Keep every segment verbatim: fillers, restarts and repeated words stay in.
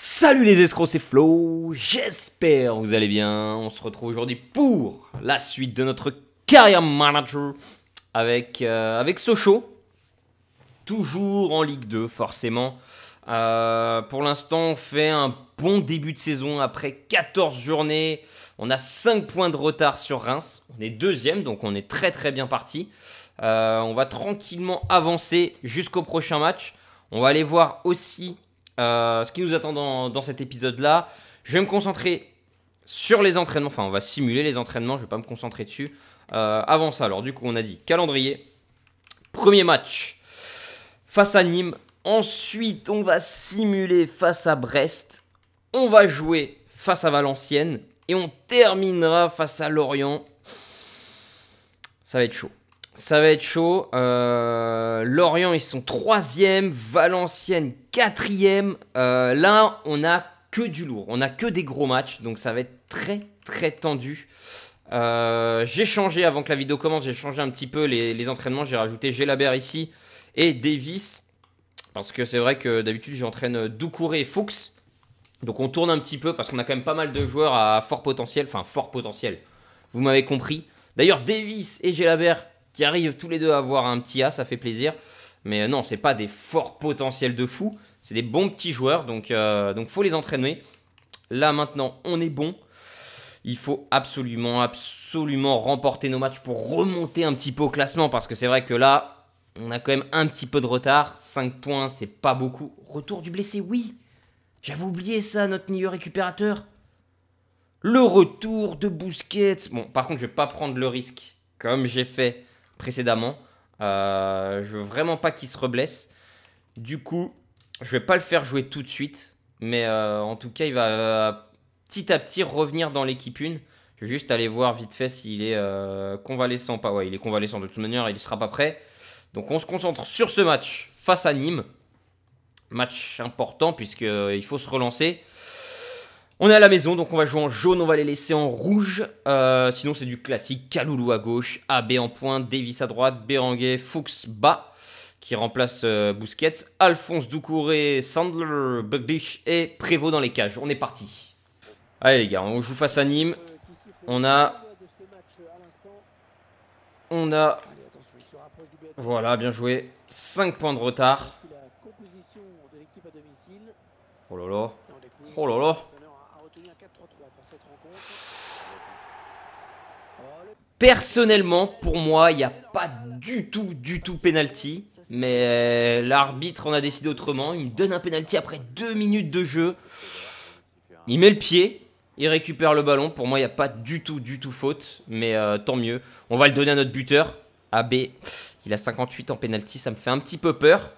Salut les escrocs, c'est Flo, j'espère que vous allez bien. On se retrouve aujourd'hui pour la suite de notre carrière manager avec, euh, avec Sochaux. Toujours en Ligue deux, forcément. Euh, pour l'instant, on fait un bon début de saison après quatorze journées. On a cinq points de retard sur Reims. On est deuxième, donc on est très très bien parti. Euh, on va tranquillement avancer jusqu'au prochain match. On va aller voir aussi... Euh, ce qui nous attend dans, dans cet épisode-là. Je vais me concentrer sur les entraînements. Enfin, on va simuler les entraînements. Je ne vais pas me concentrer dessus. Euh, avant ça, alors du coup, on a dit calendrier. Premier match face à Nîmes. Ensuite, on va simuler face à Brest. On va jouer face à Valenciennes. Et on terminera face à Lorient. Ça va être chaud. Ça va être chaud. Euh, Lorient, ils sont troisième. Valenciennes, quatrième. Euh, là, on n'a que du lourd. On n'a que des gros matchs. Donc, ça va être très, très tendu. Euh, j'ai changé, avant que la vidéo commence, j'ai changé un petit peu les, les entraînements. J'ai rajouté Gelabert ici et Davis. Parce que c'est vrai que d'habitude, j'entraîne Doucouré et Fuchs. Donc, on tourne un petit peu parce qu'on a quand même pas mal de joueurs à fort potentiel. Enfin, fort potentiel. Vous m'avez compris. D'ailleurs, Davis et Gelabert qui arrivent tous les deux à avoir un petit A, ça fait plaisir. Mais non, c'est pas des forts potentiels de fou. C'est des bons petits joueurs, donc euh, donc faut les entraîner. Là, maintenant, on est bon. Il faut absolument, absolument remporter nos matchs pour remonter un petit peu au classement. Parce que c'est vrai que là, on a quand même un petit peu de retard. cinq points, c'est pas beaucoup. Retour du blessé, oui. J'avais oublié ça, notre milieu récupérateur. Le retour de Bousquet. Bon, par contre, je vais pas prendre le risque, comme j'ai fait précédemment. Euh, je veux vraiment pas qu'il se reblesse. Du coup, je vais pas le faire jouer tout de suite. Mais euh, en tout cas, il va euh, petit à petit revenir dans l'équipe une. Je vais juste aller voir vite fait s'il est euh, convalescent. Pas, ouais, il est convalescent. De toute manière, il ne sera pas prêt. Donc, on se concentre sur ce match face à Nîmes. Match important puisqu'il faut se relancer. On est à la maison, donc on va jouer en jaune, on va les laisser en rouge. Euh, sinon, c'est du classique. Kalulu à gauche, Abe en pointe, Davis à droite, Berenguer, Fuchs bas, qui remplace euh, Bousquet, Alphonse, Doucouré, Sandler, Bugdish et Prévost dans les cages. On est parti. Allez les gars, on joue face à Nîmes. On a... On a... Voilà, bien joué. cinq points de retard. Oh là là. Oh là là. Personnellement, pour moi, il n'y a pas du tout, du tout pénalty. Mais l'arbitre en a décidé autrement. Il me donne un pénalty après deux minutes de jeu. Il met le pied, il récupère le ballon. Pour moi, il n'y a pas du tout, du tout faute. Mais euh, tant mieux. On va le donner à notre buteur, Abe. Il a cinquante-huit en pénalty, ça me fait un petit peu peur.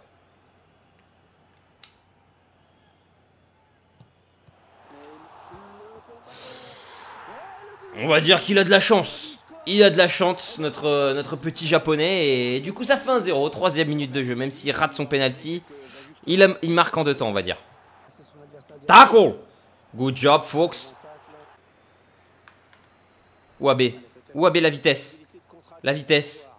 On va dire qu'il a de la chance. Il a de la chance, notre, notre petit japonais. Et du coup, ça fait un zéro. Troisième minute de jeu. Même s'il rate son penalty, il, a, il marque en deux temps, on va dire. Tackle! Good job, Fox. Ouabé. Ouabé, la vitesse. La vitesse.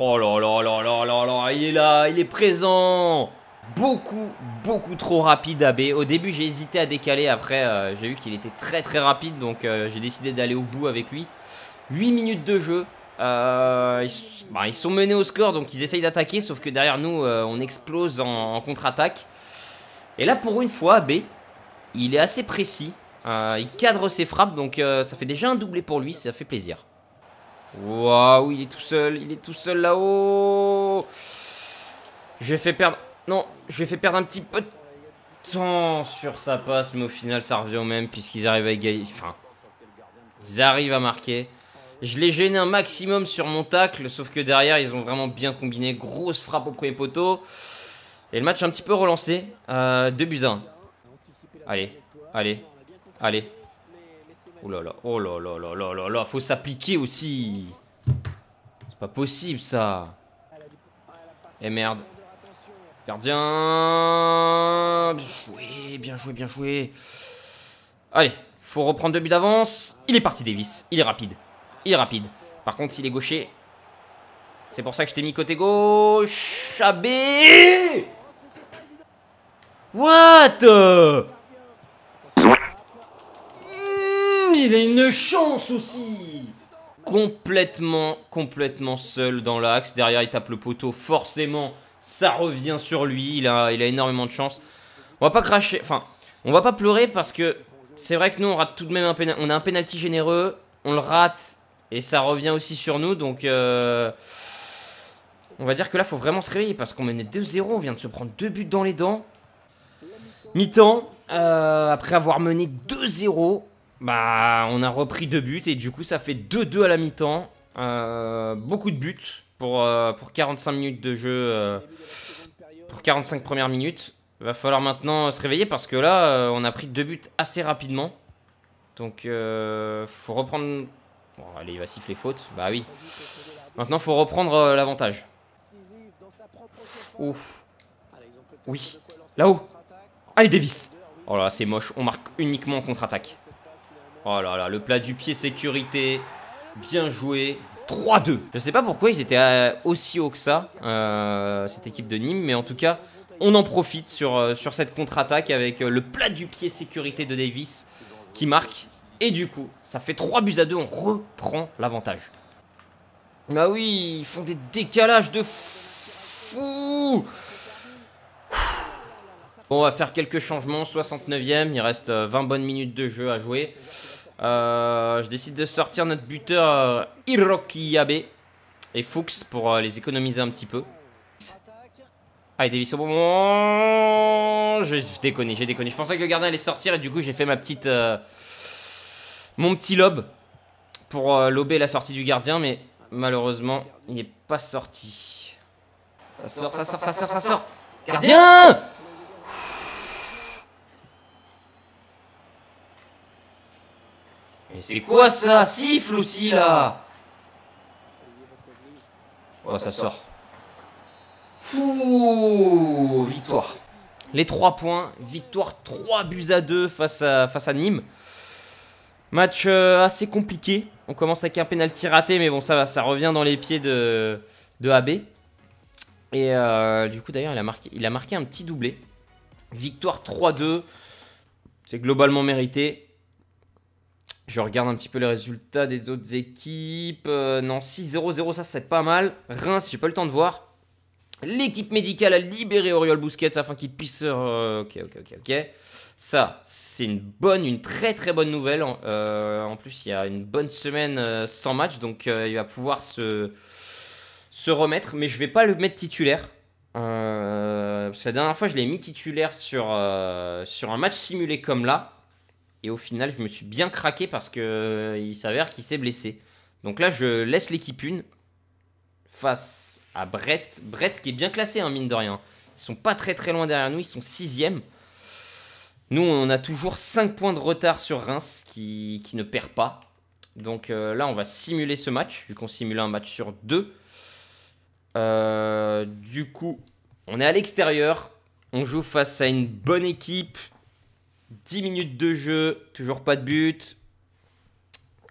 Oh là là là là là là. Il est là, il est présent. Beaucoup, beaucoup trop rapide, Abe. Au début, j'ai hésité à décaler. Après, euh, j'ai vu qu'il était très, très rapide. Donc, euh, j'ai décidé d'aller au bout avec lui. huit minutes de jeu. Euh, ils, bah, ils sont menés au score. Donc, ils essayent d'attaquer. Sauf que derrière nous, euh, on explose en, en contre-attaque. Et là, pour une fois, Abe, il est assez précis. Euh, il cadre ses frappes. Donc, euh, ça fait déjà un doublé pour lui. Ça fait plaisir. Waouh, il est tout seul. Il est tout seul là-haut. J'ai fait perdre... Non, je lui ai fait perdre un petit peu de temps sur sa passe, mais au final, ça revient au même puisqu'ils arrivent à égaliser. Enfin, ils arrivent à marquer. Je l'ai gêné un maximum sur mon tacle, sauf que derrière, ils ont vraiment bien combiné. Grosse frappe au premier poteau. Et le match un petit peu relancé. Euh, deux buts à un. Allez, allez, allez. Oh là là, oh là là là là là là. Faut s'appliquer aussi. C'est pas possible, ça. Eh merde. Gardien, bien joué, bien joué, bien joué. Allez, faut reprendre deux buts d'avance. Il est parti, Davis. Il est rapide. Il est rapide. Par contre, il est gaucher. C'est pour ça que je t'ai mis côté gauche. Abe. What mmh, il a une chance aussi. Complètement, complètement seul dans l'axe. Derrière, il tape le poteau. Forcément, ça revient sur lui. Il a, il a énormément de chance. On va pas cracher. Enfin, on va pas pleurer parce que c'est vrai que nous, on rate tout de même un pénalty. On a un pénalty généreux. On le rate. Et ça revient aussi sur nous. Donc, euh, on va dire que là, faut vraiment se réveiller parce qu'on menait deux zéro. On vient de se prendre deux buts dans les dents. Mi-temps. Euh, après avoir mené deux zéro. Bah, on a repris deux buts et du coup, ça fait deux deux à la mi-temps. Euh, beaucoup de buts pour, euh, pour quarante-cinq minutes de jeu, euh, pour quarante-cinq premières minutes. Va falloir maintenant se réveiller parce que là, euh, on a pris deux buts assez rapidement. Donc, euh, faut reprendre... Bon, allez, il va siffler faute. Bah oui. Maintenant, faut reprendre euh, l'avantage. Ouf. Oui. Là-haut. Allez, Davis. Oh là, c'est moche. On marque uniquement en contre-attaque. Oh là là, le plat du pied sécurité, bien joué, trois deux. Je sais pas pourquoi ils étaient aussi hauts que ça, euh, cette équipe de Nîmes, mais en tout cas, on en profite sur, sur cette contre-attaque avec le plat du pied sécurité de Davis qui marque. Et du coup, ça fait trois buts à deux, on reprend l'avantage. Bah oui, ils font des décalages de fou. Bon, on va faire quelques changements, soixante-neuvième, il reste vingt bonnes minutes de jeu à jouer. Euh, je décide de sortir notre buteur euh, Hiroki Abe et Fuchs pour euh, les économiser un petit peu. Allez, Davis au bon moment. Je déconne, j'ai déconné. Je pensais que le gardien allait sortir et du coup j'ai fait ma petite, euh, mon petit lob pour euh, lober la sortie du gardien, mais malheureusement il n'est pas sorti. Ça sort, ça sort, ça sort, ça sort. Gardien! Mais c'est quoi ça? Siffle aussi là! Oh, ça sort. Ouh, victoire. Les trois points, victoire trois buts à deux face à, face à Nîmes. Match euh, assez compliqué. On commence avec un penalty raté, mais bon, ça va, ça revient dans les pieds de, de A B. Et euh, du coup, d'ailleurs, il a marqué, il a marqué un petit doublé. Victoire trois deux. C'est globalement mérité. Je regarde un petit peu les résultats des autres équipes. Euh, non, six zéro zéro, ça c'est pas mal. Reims, j'ai pas le temps de voir. L'équipe médicale a libéré Auriol Bousquet afin qu'il puisse... Euh, ok, ok, ok, ok. Ça, c'est une bonne, une très très bonne nouvelle. Euh, en plus, il y a une bonne semaine euh, sans match, donc euh, il va pouvoir se, se remettre. Mais je vais pas le mettre titulaire. Euh, parce que la dernière fois, je l'ai mis titulaire sur, euh, sur un match simulé comme là. Et au final, je me suis bien craqué parce qu'il euh, s'avère qu'il s'est blessé. Donc là, je laisse l'équipe une face à Brest. Brest qui est bien classé, hein, mine de rien. Ils sont pas très très loin derrière nous, ils sont sixième. Nous, on a toujours cinq points de retard sur Reims qui, qui ne perd pas. Donc euh, là, on va simuler ce match, vu qu'on simule un match sur deux. Euh, du coup, on est à l'extérieur. On joue face à une bonne équipe. dix minutes de jeu, toujours pas de but.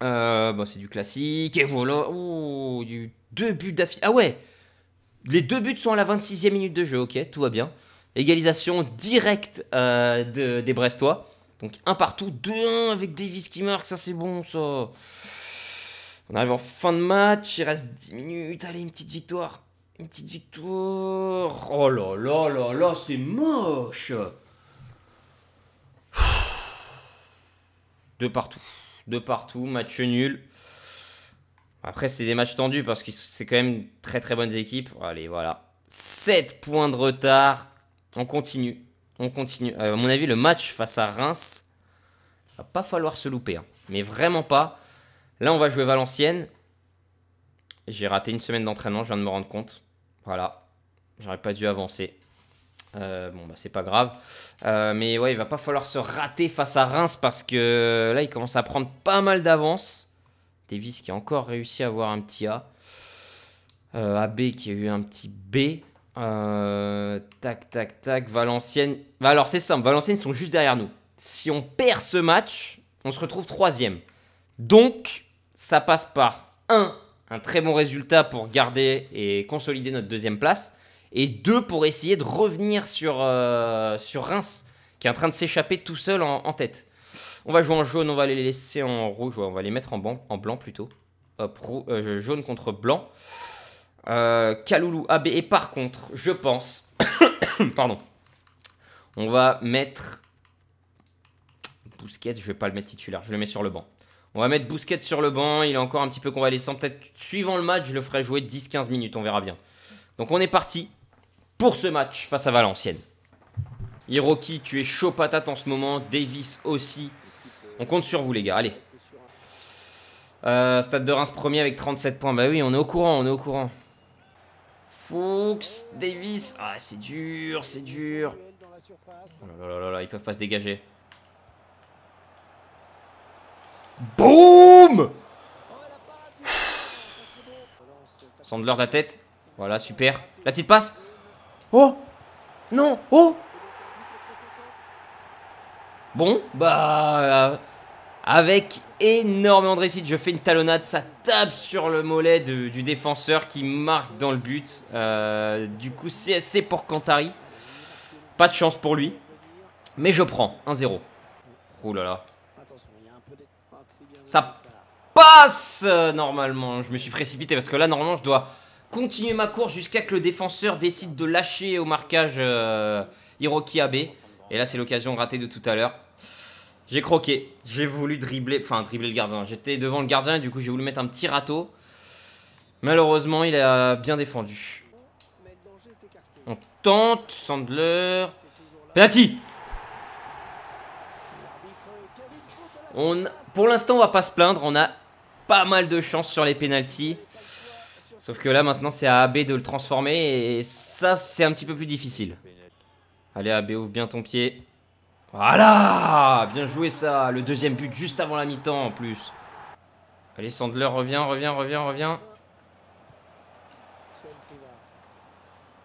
Euh, bon, c'est du classique. Et voilà. Ouh, du deux buts d'affilée. Ah ouais, les deux buts sont à la vingt-sixième minute de jeu. Ok, tout va bien. Égalisation directe euh, de, des Brestois. Donc un partout, deux un avec Davis qui marque. Ça, c'est bon, ça. On arrive en fin de match. Il reste dix minutes. Allez, une petite victoire. Une petite victoire. Oh là là là là, c'est moche. De partout, de partout, match nul. Après, c'est des matchs tendus parce que c'est quand même très très bonnes équipes. Allez, voilà. sept points de retard. On continue, on continue. Euh, à mon avis, le match face à Reims, va pas falloir se louper. Hein. Mais vraiment pas. Là, on va jouer Valenciennes. J'ai raté une semaine d'entraînement, je viens de me rendre compte. Voilà, j'aurais pas dû avancer. Euh, bon bah c'est pas grave, euh, mais ouais, il va pas falloir se rater face à Reims parce que là il commence à prendre pas mal d'avance. Davis qui a encore réussi à avoir un petit A, euh, A B qui a eu un petit B, euh, tac tac tac. Valenciennes, bah, alors c'est simple, Valenciennes sont juste derrière nous. Si on perd ce match, on se retrouve troisième. Donc ça passe par un, un très bon résultat pour garder et consolider notre deuxième place. et deux pour essayer de revenir sur, euh, sur Reims, qui est en train de s'échapper tout seul en, en tête. On va jouer en jaune, on va les laisser en rouge, ouais, on va les mettre en, ban, en blanc plutôt. Hop, roux, euh, jaune contre blanc. Euh, Kalulu, Abe, et par contre, je pense... pardon. On va mettre... Bousquet, je vais pas le mettre titulaire, je le mets sur le banc. On va mettre Bousquet sur le banc, il est encore un petit peu convalescent. Peut-être suivant le match, je le ferai jouer dix quinze minutes, on verra bien. Donc on est parti pour ce match face à Valenciennes. Hiroki, tu es chaud patate en ce moment. Davis aussi. On compte sur vous les gars, allez. Euh, Stade de Reims premier avec trente-sept points. Bah oui, on est au courant, on est au courant. Fuchs, Davis. Ah, c'est dur, c'est dur. Oh là là là là, ils peuvent pas se dégager. Boum! Sandler de la tête. Voilà, super. La petite passe. Oh! Non! Oh! Bon, bah... Euh, avec énormément de réussite, je fais une talonnade. Ça tape sur le mollet de, du défenseur qui marque dans le but. Euh, du coup, C S C pour Cantari. Pas de chance pour lui. Mais je prends. un zéro. Ouh là là. Ça passe normalement. Je me suis précipité parce que là, normalement, je dois continuer ma course jusqu'à que le défenseur décide de lâcher au marquage euh, Hiroki Abe. Et là, c'est l'occasion ratée de tout à l'heure. J'ai croqué. J'ai voulu dribbler, enfin dribbler le gardien. J'étais devant le gardien et du coup, j'ai voulu mettre un petit râteau. Malheureusement, il a bien défendu. On tente. Sandler. Penalty. On... Pour l'instant, on va pas se plaindre. On a pas mal de chance sur les pénaltys. Sauf que là, maintenant, c'est à Abe de le transformer. Et ça, c'est un petit peu plus difficile. Allez, Abe, ouvre bien ton pied. Voilà! Bien joué, ça. Le deuxième but juste avant la mi-temps, en plus. Allez, Sandler, revient, revient, revient, revient.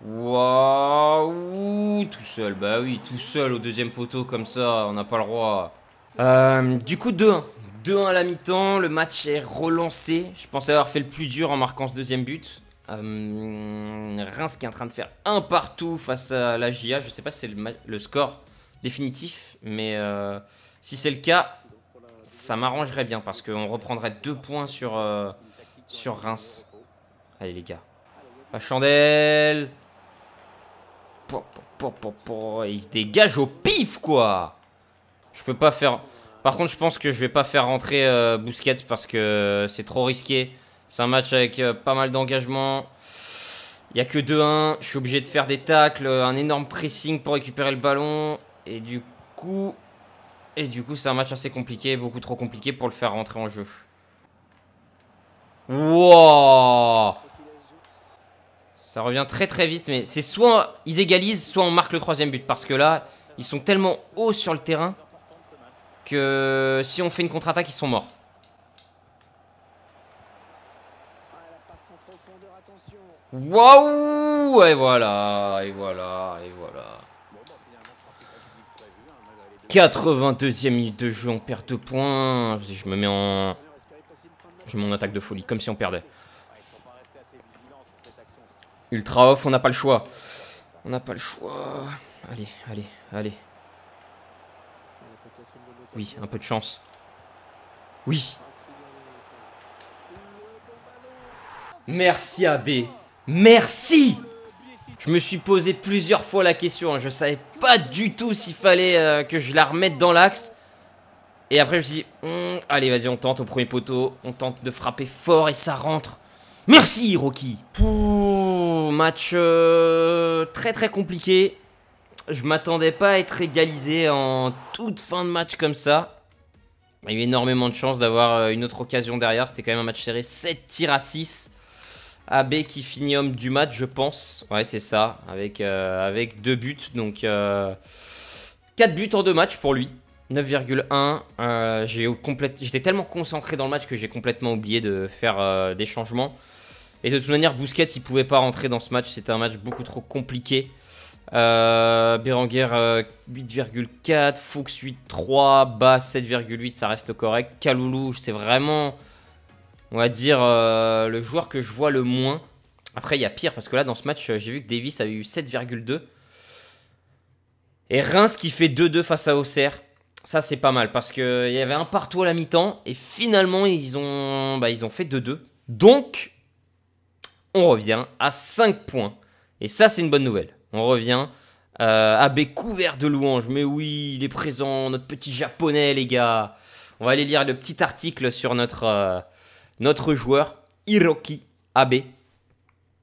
Waouh! Tout seul. Bah oui, tout seul au deuxième poteau, comme ça. On n'a pas le droit. Euh, du coup, deux un. deux un à la mi-temps, le match est relancé. Je pensais avoir fait le plus dur en marquant ce deuxième but. Euh, Reims qui est en train de faire un partout face à la J A. Je sais pas si c'est le, le score définitif, mais euh, si c'est le cas, ça m'arrangerait bien parce qu'on reprendrait deux points sur, euh, sur Reims. Allez les gars, la chandelle. Il se dégage au pif quoi. Je peux pas faire... Par contre, je pense que je vais pas faire rentrer euh, Bousquet parce que euh, c'est trop risqué. C'est un match avec euh, pas mal d'engagement. Il n'y a que deux un. Je suis obligé de faire des tacles, un énorme pressing pour récupérer le ballon. Et du coup... Et du coup, c'est un match assez compliqué, beaucoup trop compliqué pour le faire rentrer en jeu. Wow! Ça revient très très vite, mais c'est soit ils égalisent, soit on marque le troisième but. Parce que là, ils sont tellement hauts sur le terrain... que si on fait une contre-attaque, ils sont morts. Waouh! Et voilà, et voilà, et voilà. quatre-vingt-deuxième minute de jeu, on perd deux points. Je me mets en... Je me mets en attaque de folie, comme si on perdait. Ultra off, on n'a pas le choix. On n'a pas le choix. Allez, allez, allez. Oui, un peu de chance. Oui. Merci Abe. Merci. Je me suis posé plusieurs fois la question. Je savais pas du tout s'il fallait euh, que je la remette dans l'axe. Et après je me suis dit, mmm, allez vas-y on tente au premier poteau. On tente de frapper fort et ça rentre. Merci Hiroki. Pouh, match euh, très très compliqué. Je m'attendais pas à être égalisé en toute fin de match comme ça. Il y a eu énormément de chance d'avoir une autre occasion derrière. C'était quand même un match serré. sept tirs à six. Abe qui finit homme du match, je pense. Ouais, c'est ça. Avec, euh, avec deux buts. Donc, euh, quatre buts en deux matchs pour lui. neuf virgule un. Euh, j'ai complète... J'étais tellement concentré dans le match que j'ai complètement oublié de faire euh, des changements. Et de toute manière, Bousquet, il pouvait pas rentrer dans ce match. C'était un match beaucoup trop compliqué. Euh, Berenguer euh, huit virgule quatre, Fuchs huit virgule trois, Bas sept virgule huit, ça reste correct. Kalulu, c'est vraiment, on va dire, euh, le joueur que je vois le moins. Après, il y a pire, parce que là, dans ce match, j'ai vu que Davis a eu sept virgule deux. Et Reims qui fait deux deux face à Auxerre. Ça, c'est pas mal, parce qu'il y avait un partout à la mi-temps. Et finalement, ils ont, bah, ils ont fait deux deux. Donc, on revient à cinq points. Et ça, c'est une bonne nouvelle. On revient. Euh, Abe couvert de louanges. Mais oui, il est présent, notre petit japonais, les gars. On va aller lire le petit article sur notre, euh, notre joueur, Hiroki Abe.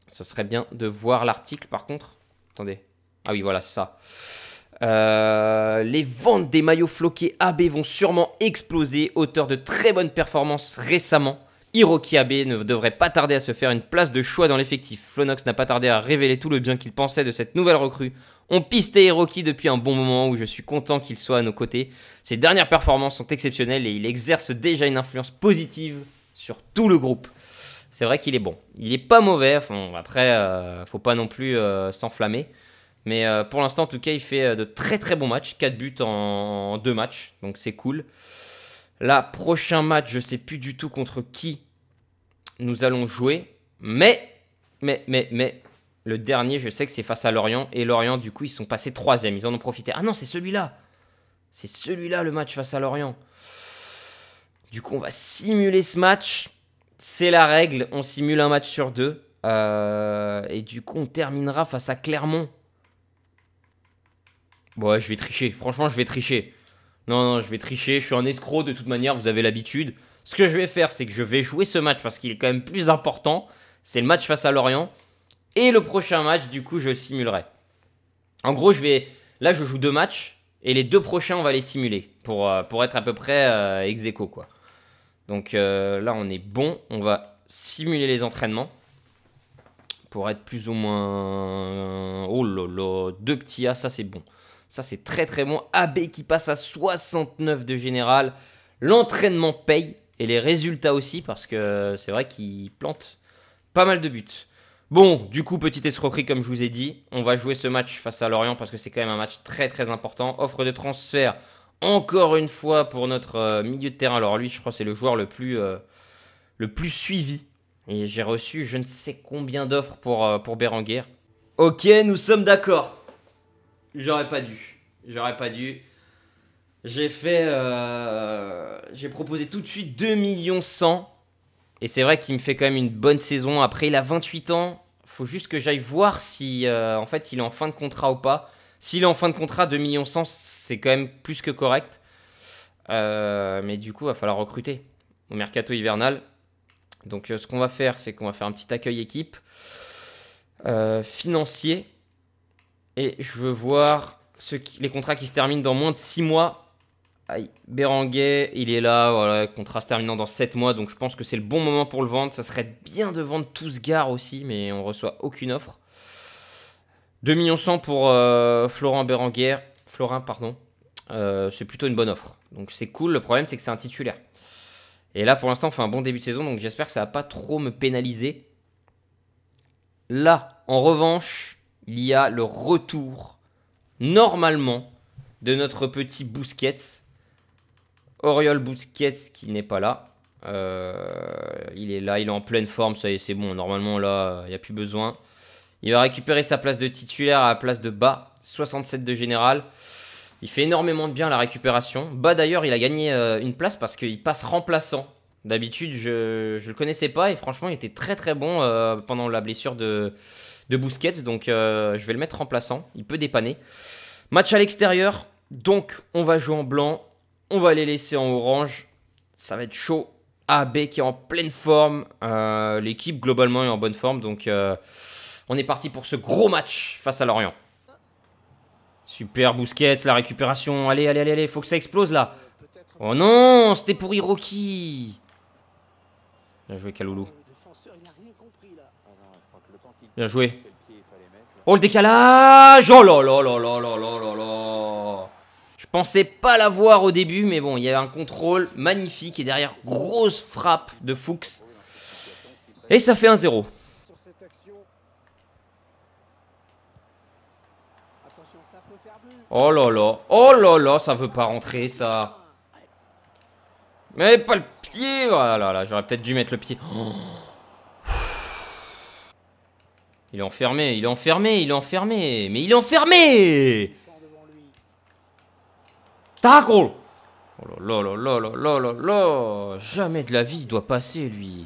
Ce serait bien de voir l'article, par contre. Attendez. Ah oui, voilà, c'est ça. Euh, les ventes des maillots floqués Abe vont sûrement exploser. Auteur de très bonnes performances récemment, Hiroki Abe ne devrait pas tarder à se faire une place de choix dans l'effectif. Flo Nox n'a pas tardé à révéler tout le bien qu'il pensait de cette nouvelle recrue. On pistait Hiroki depuis un bon moment où je suis content qu'il soit à nos côtés. Ses dernières performances sont exceptionnelles et il exerce déjà une influence positive sur tout le groupe. C'est vrai qu'il est bon. Il est pas mauvais. Enfin, après, euh, faut pas non plus euh, s'enflammer. Mais euh, pour l'instant, en tout cas, il fait de très très bons matchs. quatre buts en deux matchs. Donc c'est cool. Là, prochain match, je ne sais plus du tout contre qui nous allons jouer. Mais, mais, mais, mais, le dernier, je sais que c'est face à Lorient. Et Lorient, du coup, ils sont passés troisième. Ils en ont profité. Ah non, c'est celui-là. C'est celui-là, le match face à Lorient. Du coup, on va simuler ce match. C'est la règle. On simule un match sur deux. Euh, et du coup, on terminera face à Clermont. Bon, ouais, je vais tricher. Franchement, je vais tricher. Non, non, je vais tricher, je suis un escroc de toute manière, vous avez l'habitude. Ce que je vais faire, c'est que je vais jouer ce match parce qu'il est quand même plus important. C'est le match face à Lorient. Et le prochain match, du coup, je simulerai. En gros, je vais... là, je joue deux matchs et les deux prochains, on va les simuler pour, euh, pour être à peu près euh, ex aequo, quoi. Donc euh, là, on est bon. On va simuler les entraînements pour être plus ou moins... Oh là là, deux petits A, ça c'est bon. Ça, c'est très très bon. Abe qui passe à soixante-neuf de général. L'entraînement paye. Et les résultats aussi, parce que c'est vrai qu'il plante pas mal de buts. Bon, du coup, petite escroquerie, comme je vous ai dit. On va jouer ce match face à Lorient, parce que c'est quand même un match très très important. Offre de transfert, encore une fois, pour notre milieu de terrain. Alors lui, je crois que c'est le joueur le plus, euh, le plus suivi. Et j'ai reçu je ne sais combien d'offres pour, euh, pour Berenguer. Ok, nous sommes d'accord. J'aurais pas dû, j'aurais pas dû. J'ai fait, euh... j'ai proposé tout de suite deux millions cent mille. Et c'est vrai qu'il me fait quand même une bonne saison. Après, il a vingt-huit ans. Faut juste que j'aille voir si, euh, en fait, il est en fin de contrat ou pas. S'il est en fin de contrat, deux millions cent mille, c'est quand même plus que correct. Euh, mais du coup, il va falloir recruter au mercato hivernal. Donc, euh, ce qu'on va faire, c'est qu'on va faire un petit accueil équipe euh, financier. Et je veux voir ceux qui, les contrats qui se terminent dans moins de six mois. Aïe, Berenguer, il est là, voilà, contrat se terminant dans sept mois. Donc je pense que c'est le bon moment pour le vendre. Ça serait bien de vendre tout ce gars aussi, mais on ne reçoit aucune offre. deux millions cent mille pour euh, Florian Berenguer. Florin, pardon. Euh, c'est plutôt une bonne offre. Donc c'est cool, le problème c'est que c'est un titulaire. Et là pour l'instant on fait un bon début de saison, donc j'espère que ça ne va pas trop me pénaliser. Là, en revanche... il y a le retour, normalement, de notre petit Bousquet. Auriol Bousquet qui n'est pas là. Euh, il est là, il est en pleine forme, ça y est, c'est bon. Normalement, là, il n'y a plus besoin. Il va récupérer sa place de titulaire à la place de Bas, soixante-sept de général. Il fait énormément de bien la récupération. Bas, d'ailleurs, il a gagné euh, une place parce qu'il passe remplaçant. D'habitude, je ne le connaissais pas et franchement, il était très très bon euh, pendant la blessure de... de Bousquet, donc euh, je vais le mettre remplaçant. Il peut dépanner. Match à l'extérieur. Donc, on va jouer en blanc. On va les laisser en orange. Ça va être chaud. Abe qui est en pleine forme. Euh, L'équipe, globalement, est en bonne forme. Donc, euh, on est parti pour ce gros match face à Lorient. Super, Bousquet, la récupération. Allez, allez, allez, allez. Faut que ça explose, là. Oh non, c'était pour Hiroki. Bien joué, Kalulu. Bien joué. Oh, le décalage. Oh là là là là là là là. Je pensais pas l'avoir au début, mais bon, il y avait un contrôle magnifique. Et derrière, grosse frappe de Fuchs. Et ça fait un zéro. Oh là là. Oh là là, ça veut pas rentrer, ça. Mais pas le pied. Voilà, là, j'aurais peut-être dû mettre le pied. Oh. Il est enfermé, il est enfermé, il est enfermé. Mais il est enfermé. Tacle. Oh là là là là là là là. Jamais de la vie, il doit passer, lui.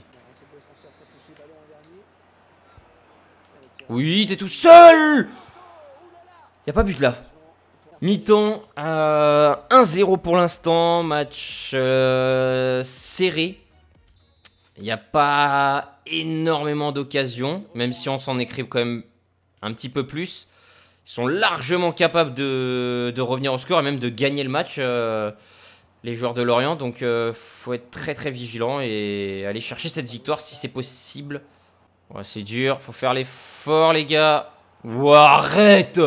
Oui, t'es tout seul. Y a pas but là. Mi-temps, euh, un zéro pour l'instant, match euh, serré. Il n'y a pas énormément d'occasions, même si on s'en écrit quand même un petit peu plus. Ils sont largement capables de, de revenir au score et même de gagner le match, euh, les joueurs de Lorient. Donc il euh, faut être très très vigilant et aller chercher cette victoire si c'est possible. Ouais, c'est dur, faut faire l'effort les gars. Ouh, arrête!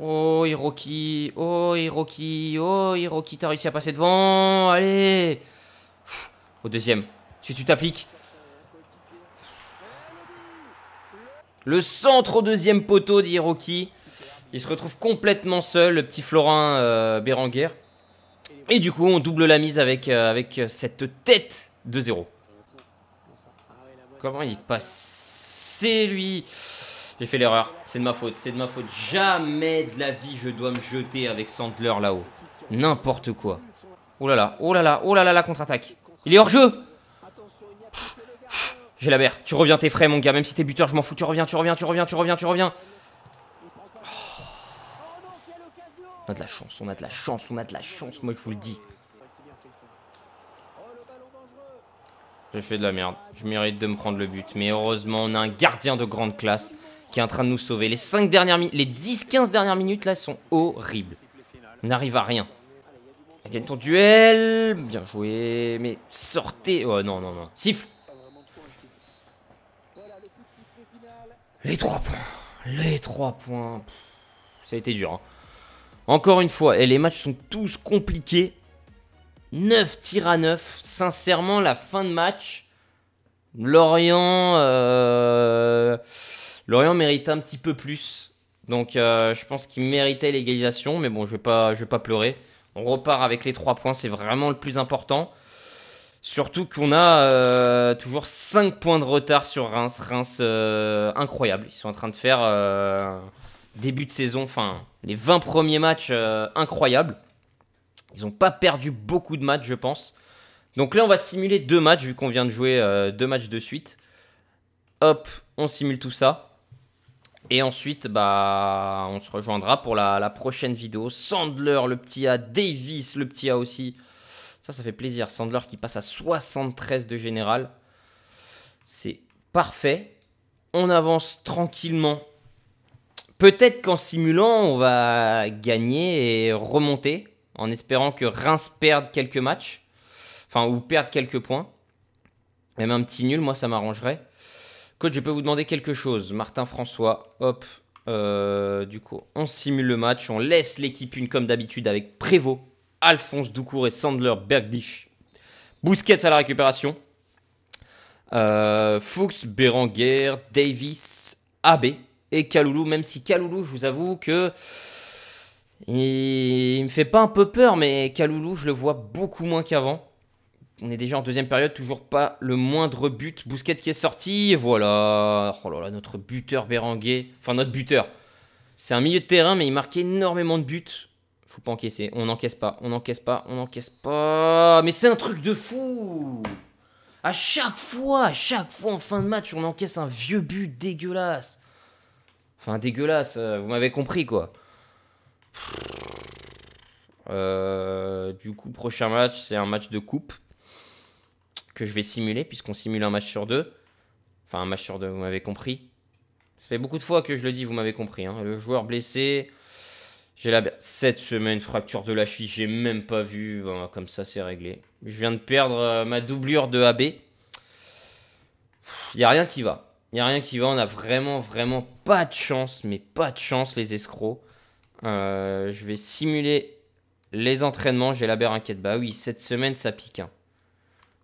Oh Hiroki, oh Hiroki, oh Hiroki, t'as réussi à passer devant, allez. Au deuxième, si tu t'appliques. Le centre au deuxième poteau d'Hiroki. Il se retrouve complètement seul, le petit Florian euh, Berenguer. Et du coup, on double la mise avec, euh, avec cette tête de zéro. Comment il est passé, lui? J'ai fait l'erreur, c'est de ma faute, c'est de ma faute. Jamais de la vie je dois me jeter avec Sandler là-haut. N'importe quoi. Oh là là, oh là là, oh là là, la contre-attaque. Il est hors-jeu. Gelabert, tu reviens, t'es frais mon gars, même si t'es buteur, je m'en fous. Tu reviens, tu reviens, tu reviens, tu reviens, tu reviens. Oh. On a de la chance, on a de la chance, on a de la chance, moi je vous le dis. J'ai fait de la merde, je mérite de me prendre le but. Mais heureusement, on a un gardien de grande classe qui est en train de nous sauver. Les cinq dernières minutes, les dix quinze dernières minutes là sont horribles. On n'arrive à rien. Gagne ton duel. Bien joué. Mais sortez. Oh non, non, non. Siffle. Les trois points. Les trois points. Pff, ça a été dur. Hein. Encore une fois. Et les matchs sont tous compliqués. neuf tirs à neuf. Sincèrement, la fin de match. Lorient. Euh... Lorient méritait un petit peu plus, donc euh, je pense qu'il méritait l'égalisation, mais bon, je vais pas, je vais pas pleurer. On repart avec les trois points, c'est vraiment le plus important. Surtout qu'on a euh, toujours cinq points de retard sur Reims. Reims, euh, incroyable, ils sont en train de faire euh, début de saison, enfin les vingt premiers matchs euh, incroyables. Ils n'ont pas perdu beaucoup de matchs, je pense. Donc là, on va simuler deux matchs, vu qu'on vient de jouer euh, deux matchs de suite. Hop, on simule tout ça. Et ensuite, bah, on se rejoindra pour la, la prochaine vidéo. Sandler, le petit A, Davis, le petit A aussi. Ça, ça fait plaisir. Sandler qui passe à soixante-treize de général. C'est parfait. On avance tranquillement. Peut-être qu'en simulant, on va gagner et remonter. En espérant que Reims perde quelques matchs. Enfin, ou perde quelques points. Même un petit nul, moi, ça m'arrangerait. Coach, je peux vous demander quelque chose. Martin François, hop. Euh, du coup, on simule le match. On laisse l'équipe une comme d'habitude avec Prévost, Alphonse, Doucouré, Sandler, Bergdich. Bousquet à la récupération. Euh, Fuchs, Berenguer, Davis, Abe et Kalulu. Même si Kalulu, je vous avoue que... Il ne me fait pas un peu peur, mais Kalulu, je le vois beaucoup moins qu'avant. On est déjà en deuxième période, toujours pas le moindre but. Bousquet qui est sorti, voilà. Oh là là, notre buteur Berenguer. Enfin, notre buteur. C'est un milieu de terrain, mais il marque énormément de buts. Faut pas encaisser, on n'encaisse pas, on n'encaisse pas, on n'encaisse pas. Mais c'est un truc de fou. À chaque fois, à chaque fois en fin de match, on encaisse un vieux but dégueulasse. Enfin, dégueulasse, vous m'avez compris, quoi. Euh, du coup, prochain match, c'est un match de coupe. Que je vais simuler, puisqu'on simule un match sur deux. Enfin, un match sur deux, vous m'avez compris. Ça fait beaucoup de fois que je le dis, vous m'avez compris. Hein. Le joueur blessé. J'ai la... Cette semaine, fracture de la cheville, j'ai même pas vu. Bon, comme ça, c'est réglé. Je viens de perdre euh, ma doublure de A B. Il n'y a rien qui va. Il n'y a rien qui va. On a vraiment, vraiment pas de chance, mais pas de chance, les escrocs. Euh, je vais simuler les entraînements. J'ai la berre inquiète. Bah oui, cette semaine, ça pique. Hein.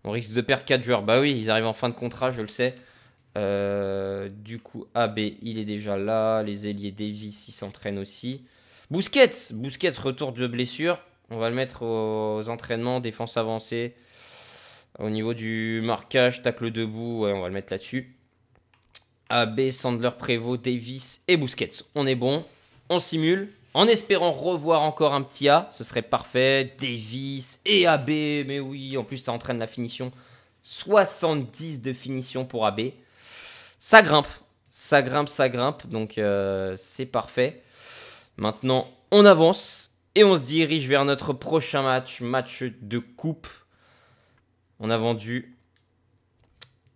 On risque de perdre quatre joueurs. Bah oui, ils arrivent en fin de contrat, je le sais. Euh, du coup, A B, il est déjà là. Les ailiers Davis, ils s'entraînent aussi. Bousquet, Bousquet, retour de blessure. On va le mettre aux entraînements, défense avancée. Au niveau du marquage, tacle debout, ouais, on va le mettre là-dessus. Abe, Sandler, Prévost, Davis et Bousquet. On est bon, on simule, en espérant revoir encore un petit A, ce serait parfait. Davis et Abe, mais oui, en plus ça entraîne la finition. soixante-dix de finition pour Abe. Ça grimpe, ça grimpe, ça grimpe, donc euh, c'est parfait. Maintenant, on avance et on se dirige vers notre prochain match, match de coupe. On a vendu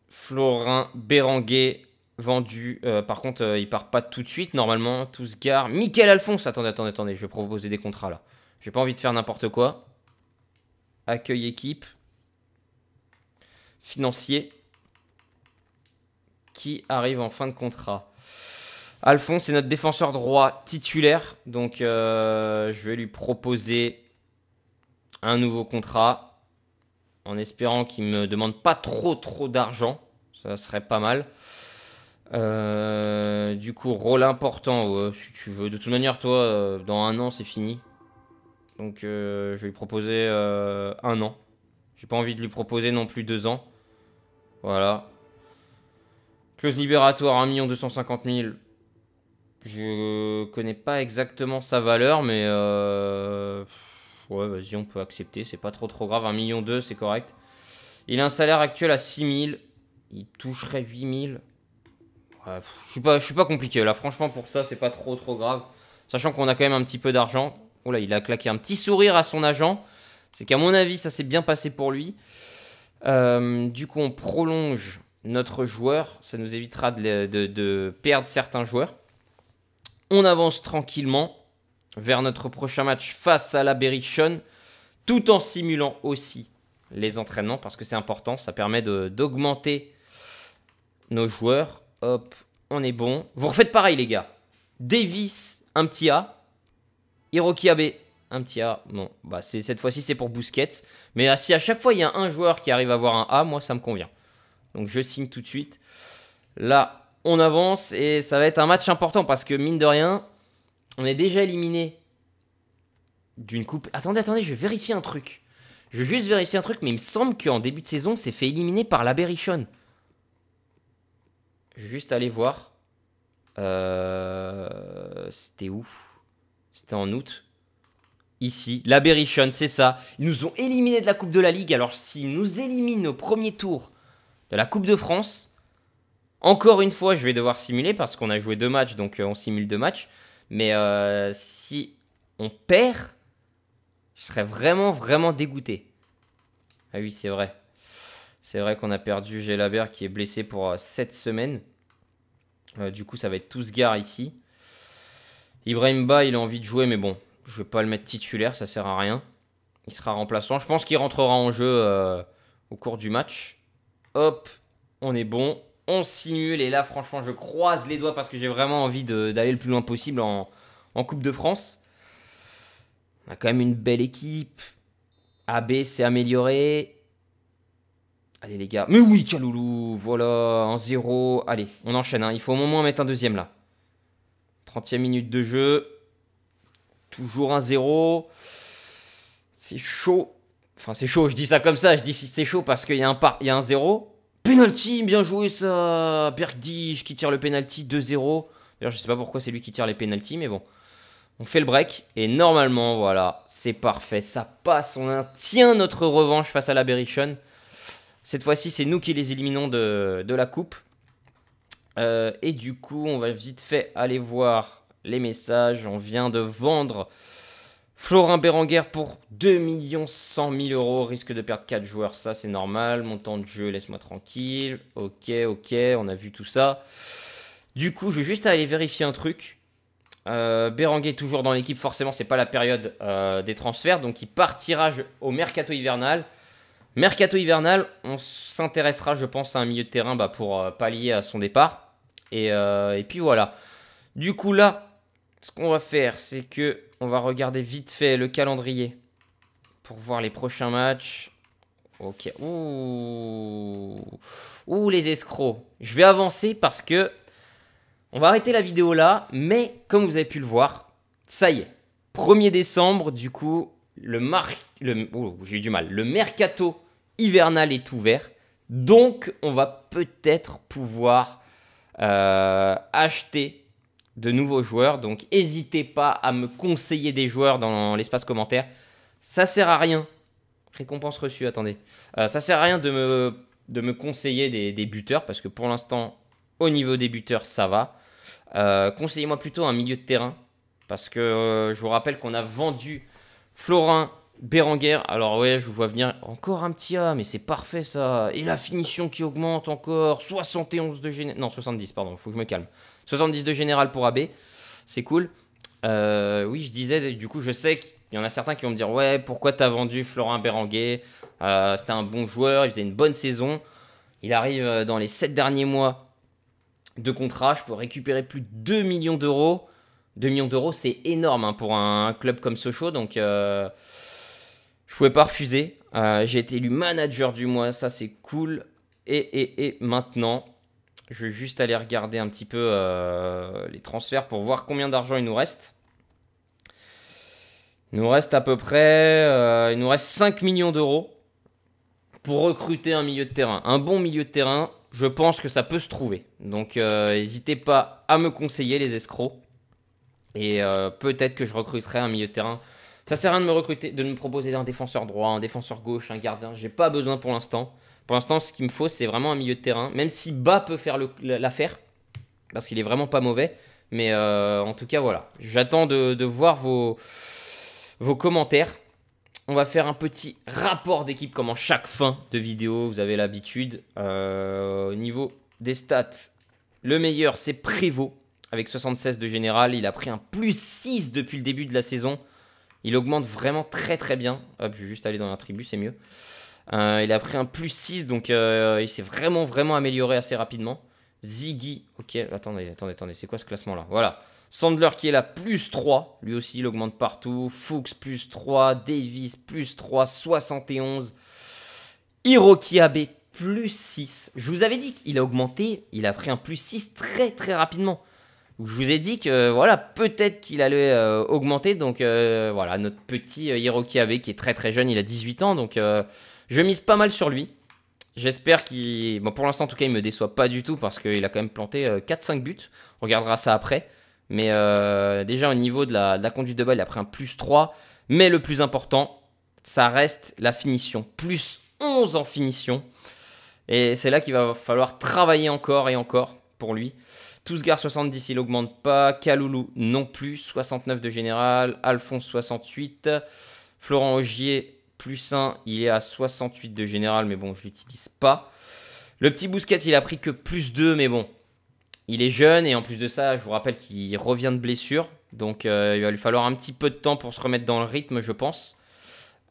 Florian Berenguer, vendu. Euh, par contre, euh, il part pas tout de suite, normalement, tout se gare. Michael Alphonse, attendez, attendez, attendez, je vais proposer des contrats, là. J'ai pas envie de faire n'importe quoi. Accueil équipe. Financier. Qui arrive en fin de contrat. Alphonse, c'est notre défenseur droit titulaire. Donc, euh, je vais lui proposer un nouveau contrat. En espérant qu'il ne me demande pas trop, trop d'argent. Ça serait pas mal. Euh, du coup, rôle important, ouais, si tu veux. De toute manière, toi, euh, dans un an, c'est fini. Donc, euh, je vais lui proposer euh, un an. J'ai pas envie de lui proposer non plus deux ans. Voilà. Clause libératoire, un million deux cent cinquante mille. Je connais pas exactement sa valeur, mais... Euh... Ouais, vas-y, on peut accepter. C'est pas trop trop grave. un million deux, c'est correct. Il a un salaire actuel à six mille. Il toucherait huit mille. Ouais, je suis pas, je suis pas compliqué, là. Franchement, pour ça, c'est pas trop trop grave. Sachant qu'on a quand même un petit peu d'argent. Oh là, il a claqué un petit sourire à son agent. C'est qu'à mon avis, ça s'est bien passé pour lui. Euh, du coup, on prolonge notre joueur. Ça nous évitera de, de, de perdre certains joueurs. On avance tranquillement vers notre prochain match face à la Berrichonne, tout en simulant aussi les entraînements, parce que c'est important, ça permet d'augmenter nos joueurs. Hop, on est bon. Vous refaites pareil, les gars. Davis, un petit A. Hiroki Abe, un petit A. Bon, bah cette fois-ci, c'est pour Bousquet. Mais ah, si à chaque fois, il y a un joueur qui arrive à avoir un A, moi, ça me convient. Donc, je signe tout de suite. Là, on avance et ça va être un match important parce que, mine de rien, on est déjà éliminé d'une coupe. Attendez, attendez, je vais vérifier un truc. Je vais juste vérifier un truc, mais il me semble qu'en début de saison, on s'est fait éliminer par la Berrichonne. Je vais juste aller voir. Euh... C'était où? C'était en août. Ici, la Berrichonne, c'est ça. Ils nous ont éliminés de la Coupe de la Ligue. Alors, s'ils nous éliminent au premier tour de la Coupe de France... Encore une fois, je vais devoir simuler parce qu'on a joué deux matchs, donc on simule deux matchs. Mais euh, si on perd, je serais vraiment, vraiment dégoûté. Ah oui, c'est vrai. C'est vrai qu'on a perdu Gelabert qui est blessé pour sept semaines. Euh, du coup, ça va être tout ce gars ici. Ibrahimba, il a envie de jouer, mais bon, je ne vais pas le mettre titulaire, ça ne sert à rien. Il sera remplaçant. Je pense qu'il rentrera en jeu euh, au cours du match. Hop, on est bon. On simule et là, franchement, je croise les doigts parce que j'ai vraiment envie d'aller le plus loin possible en, en Coupe de France. On a quand même une belle équipe. A B s'est amélioré. Allez, les gars. Mais oui, Kalulu, voilà, en zéro. Allez, on enchaîne. Hein. Il faut au moins mettre un deuxième, là. trentième minute de jeu. Toujours un zéro. C'est chaud. Enfin, c'est chaud, je dis ça comme ça. Je dis c'est chaud parce qu'il y a un par... il y a un zéro. Penalty, bien joué ça, Bergdij qui tire le penalty, deux zéro. D'ailleurs, je sais pas pourquoi c'est lui qui tire les penalties, mais bon. On fait le break, et normalement, voilà, c'est parfait. Ça passe, on tient notre revanche face à la Berrichonne. Cette fois-ci, c'est nous qui les éliminons de, de la coupe. Euh, et du coup, on va vite fait aller voir les messages. On vient de vendre Florian Berenguer pour deux millions cent mille euros, risque de perdre quatre joueurs, ça c'est normal, mon temps de jeu, laisse-moi tranquille, ok, ok, on a vu tout ça. Du coup, je vais juste aller vérifier un truc, euh, Berenguer est toujours dans l'équipe, forcément c'est pas la période euh, des transferts, donc il partira au mercato hivernal. Mercato hivernal, on s'intéressera je pense à un milieu de terrain bah, pour euh, pallier à son départ, et, euh, et puis voilà. Du coup là, ce qu'on va faire, c'est que on va regarder vite fait le calendrier pour voir les prochains matchs. Ok. Ouh, Ouh les escrocs. Je vais avancer parce que on va arrêter la vidéo là. Mais comme vous avez pu le voir, ça y est. premier décembre, du coup, le, mar... le... Oh, j'ai eu du mal. Le mercato hivernal est ouvert. Donc, on va peut-être pouvoir euh, acheter de nouveaux joueurs. Donc n'hésitez pas à me conseiller des joueurs dans l'espace commentaire. Ça sert à rien. Récompense reçue, attendez. Euh, ça sert à rien de me, de me conseiller des, des buteurs parce que pour l'instant, au niveau des buteurs, ça va. Euh, conseillez-moi plutôt un milieu de terrain parce que euh, je vous rappelle qu'on a vendu Florian Berenguer. Alors ouais, je vous vois venir encore un petit A, mais c'est parfait ça. Et la finition qui augmente encore, soixante et onze de général. Non, soixante-dix, pardon, faut que je me calme. soixante-dix de général pour A B, c'est cool. Euh, oui, je disais, du coup, je sais qu'il y en a certains qui vont me dire ouais, pourquoi t'as vendu Florian Berenguer, euh, c'était un bon joueur, il faisait une bonne saison. Il arrive dans les sept derniers mois de contrat, je peux récupérer plus de deux millions d'euros. deux millions d'euros, c'est énorme hein, pour un club comme Sochaux, donc euh, je ne pouvais pas refuser. Euh, j'ai été élu manager du mois, ça c'est cool. Et, et, et maintenant, je vais juste aller regarder un petit peu euh, les transferts pour voir combien d'argent il nous reste. Il nous reste à peu près, euh, il nous reste cinq millions d'euros pour recruter un milieu de terrain. Un bon milieu de terrain, je pense que ça peut se trouver. Donc euh, n'hésitez pas à me conseiller les escrocs. Et euh, peut-être que je recruterai un milieu de terrain. Ça sert à rien de me recruter, de me proposer un défenseur droit, un défenseur gauche, un gardien. J'ai pas besoin pour l'instant. Pour l'instant, ce qu'il me faut, c'est vraiment un milieu de terrain. Même si Ba peut faire l'affaire, parce qu'il est vraiment pas mauvais. Mais euh, en tout cas, voilà. J'attends de, de voir vos, vos commentaires. On va faire un petit rapport d'équipe, comme en chaque fin de vidéo. Vous avez l'habitude. Euh, au niveau des stats, le meilleur, c'est Prévost. Avec soixante-seize de général, il a pris un plus six depuis le début de la saison. Il augmente vraiment très très bien. Hop, je vais juste aller dans l'attribut, c'est mieux. Euh, il a pris un plus six, donc euh, il s'est vraiment vraiment amélioré assez rapidement. Ziggy, ok, attendez, attendez, attendez, c'est quoi ce classement-là? Voilà. Sandler qui est là, plus trois. Lui aussi, il augmente partout. Fuchs, plus trois. Davis, plus trois. soixante et onze. Hiroki Abe, plus six. Je vous avais dit qu'il a augmenté. Il a pris un plus six très très rapidement. Je vous ai dit que voilà, peut-être qu'il allait euh, augmenter. Donc euh, voilà, notre petit euh, Hiroki Abe qui est très très jeune, il a dix-huit ans. Donc euh, je mise pas mal sur lui. J'espère qu'il... Bon, pour l'instant en tout cas, il ne me déçoit pas du tout parce qu'il a quand même planté euh, quatre cinq buts. On regardera ça après. Mais euh, déjà au niveau de la, de la conduite de balle, il a pris un plus trois. Mais le plus important, ça reste la finition. Plus onze en finition. Et c'est là qu'il va falloir travailler encore et encore pour lui. Tousgar soixante-dix, il n'augmente pas. Kalulu non plus. soixante-neuf de général. Alphonse soixante-huit. Florent Augier plus un. Il est à soixante-huit de général, mais bon, je ne l'utilise pas. Le petit Bousquet, il a pris que plus deux, mais bon. Il est jeune et en plus de ça, je vous rappelle qu'il revient de blessure. Donc euh, il va lui falloir un petit peu de temps pour se remettre dans le rythme, je pense.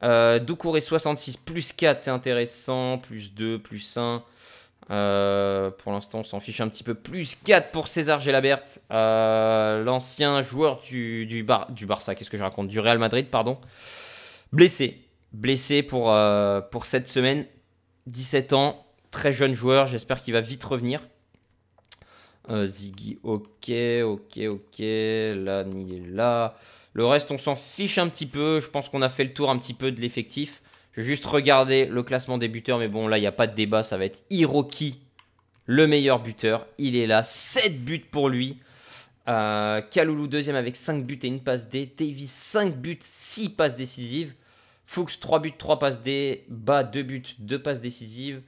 Euh, Doucouré soixante-six, plus quatre, c'est intéressant. Plus deux, plus un. Euh, pour l'instant on s'en fiche un petit peu. Plus quatre pour César Gelabert, euh, l'ancien joueur du, du, bar, du Barça, qu'est-ce que je raconte, du Real Madrid pardon, blessé blessé pour, euh, pour cette semaine, dix-sept ans, très jeune joueur, j'espère qu'il va vite revenir. euh, Ziggy, ok ok ok, là il est là, le reste on s'en fiche un petit peu, je pense qu'on a fait le tour un petit peu de l'effectif. Je vais juste regarder le classement des buteurs, mais bon, là, il n'y a pas de débat. Ça va être Hiroki, le meilleur buteur. Il est là, sept buts pour lui. Euh, Kalulu, deuxième avec cinq buts et une passe D. Davis, cinq buts, six passes décisives. Fuchs, trois buts, trois passes D. Bas, deux buts, deux passes décisives.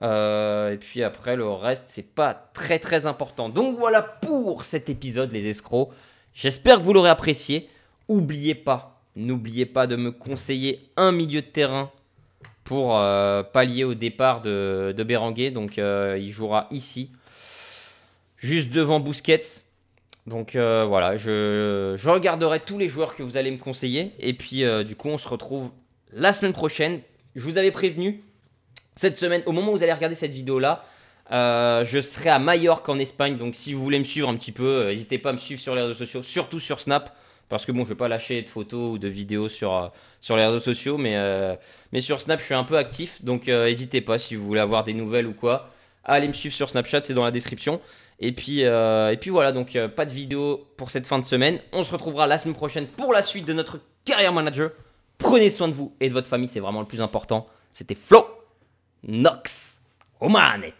Euh, et puis après, le reste, c'est pas très, très important. Donc voilà pour cet épisode, les escrocs. J'espère que vous l'aurez apprécié. N'oubliez pas. N'oubliez pas de me conseiller un milieu de terrain pour euh, pallier au départ de, de Berenguer. Donc, euh, il jouera ici, juste devant Bousquet. Donc, euh, voilà, je, je regarderai tous les joueurs que vous allez me conseiller. Et puis, euh, du coup, on se retrouve la semaine prochaine. Je vous avais prévenu, cette semaine, au moment où vous allez regarder cette vidéo-là, euh, je serai à Majorque en Espagne. Donc, si vous voulez me suivre un petit peu, euh, n'hésitez pas à me suivre sur les réseaux sociaux, surtout sur Snap. Parce que bon, je vais pas lâcher de photos ou de vidéos sur, euh, sur les réseaux sociaux, mais, euh, mais sur Snap, je suis un peu actif. Donc, euh, n'hésitez pas, si vous voulez avoir des nouvelles ou quoi, à aller me suivre sur Snapchat, c'est dans la description. Et puis, euh, et puis voilà, donc euh, pas de vidéo pour cette fin de semaine. On se retrouvera la semaine prochaine pour la suite de notre Career Manager. Prenez soin de vous et de votre famille, c'est vraiment le plus important. C'était Flo Nox Romanet.